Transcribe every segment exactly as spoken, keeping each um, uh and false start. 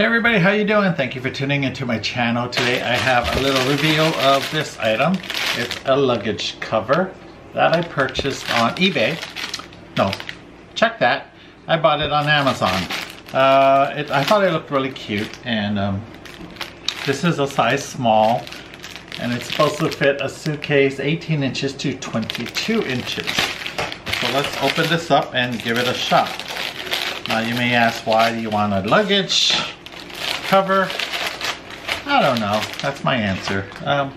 Hey everybody, how you doing? Thank you for tuning into my channel. Today I have a little reveal of this item. It's a luggage cover that I purchased on eBay. No, check that. I bought it on Amazon. Uh, it, I thought it looked really cute, and um, this is a size small, and it's supposed to fit a suitcase eighteen inches to twenty-two inches. So let's open this up and give it a shot. Now you may ask, why do you want a luggage cover? I don't know, that's my answer. Um,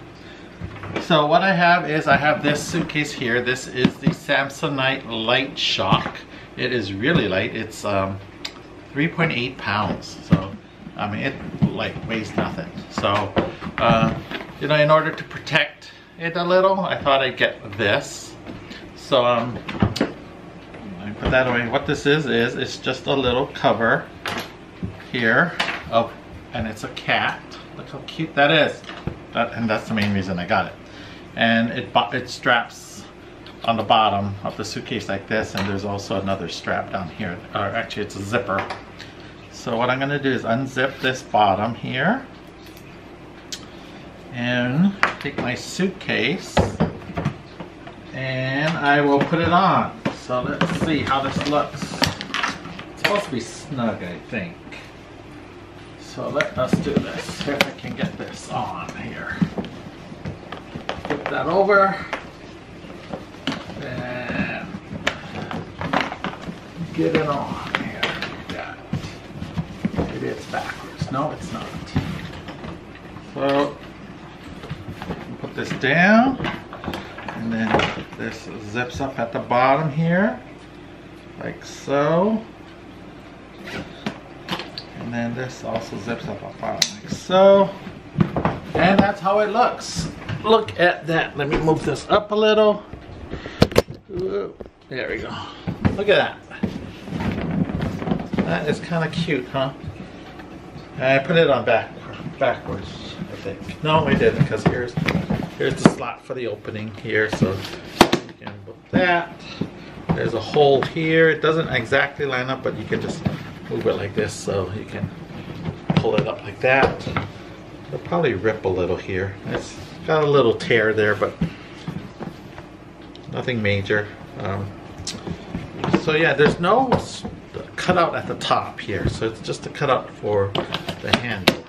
so what I have is I have this suitcase here. This is the Samsonite Lightshock. It is really light. It's um, three point eight pounds, so I mean it like weighs nothing. So uh, you know, in order to protect it a little, I thought I'd get this. So um, I put that away. What this is is it's just a little cover here. Oh, and it's a cat. Look how cute that is. That, and that's the main reason I got it. And it, it straps on the bottom of the suitcase like this, and there's also another strap down here. Or actually, it's a zipper. So what I'm gonna do is unzip this bottom here and take my suitcase, and I will put it on. So let's see how this looks. It's supposed to be snug, I think. So let us do this. See if I can get this on here. Flip that over. And get it on here. Yeah. Maybe it's backwards. No, it's not. So put this down. And then this zips up at the bottom here. Like so. And then this also zips up on bottom like so. And that's how it looks. Look at that. Let me move this up a little. Ooh, there we go. Look at that. That is kind of cute, huh? I put it on back backwards, I think. No, I didn't, because here's here's the slot for the opening here. So you can put that. There's a hole here. It doesn't exactly line up, but you can just move it like this, so you can pull it up like that. It'll probably rip a little here. It's got a little tear there, but nothing major. Um, so yeah, there's no cutout at the top here, so it's just a cutout for the handle.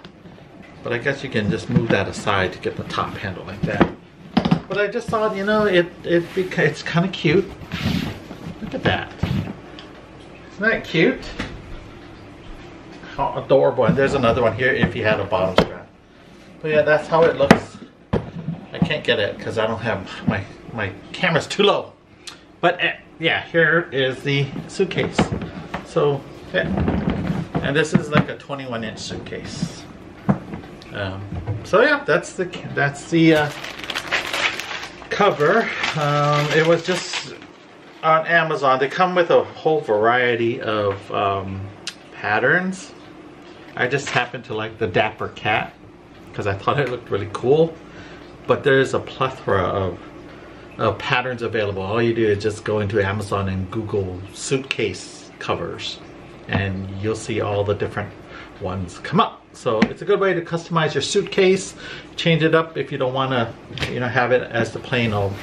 But I guess you can just move that aside to get the top handle like that. But I just thought, you know, it it it's kind of cute. Look at that. Isn't that cute? How adorable. And there's another one here if you had a bottom strap. But yeah, that's how it looks. I can't get it because I don't have my my camera's too low. But uh, yeah, here is the suitcase. So yeah, and this is like a twenty-one inch suitcase. Um, so yeah, that's the that's the uh, cover. Um, it was just on Amazon. They come with a whole variety of um, patterns. I just happened to like the Dapper Cat because I thought it looked really cool, but there's a plethora of, of patterns available. All you do is just go into Amazon and Google suitcase covers, and you'll see all the different ones come up. So it's a good way to customize your suitcase, change it up if you don't want to, you know, have it as the plain old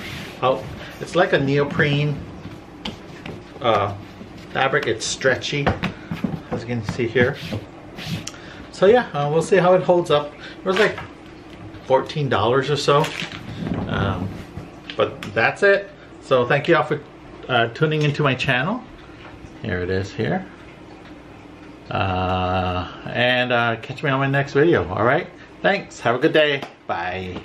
out. It's like a neoprene uh, fabric. It's stretchy, as you can see here. So yeah, uh, we'll see how it holds up. It was like fourteen dollars or so, um, but that's it. So thank you all for uh, tuning into my channel. Here it is here, uh, and uh, catch me on my next video. All right, thanks. Have a good day. Bye.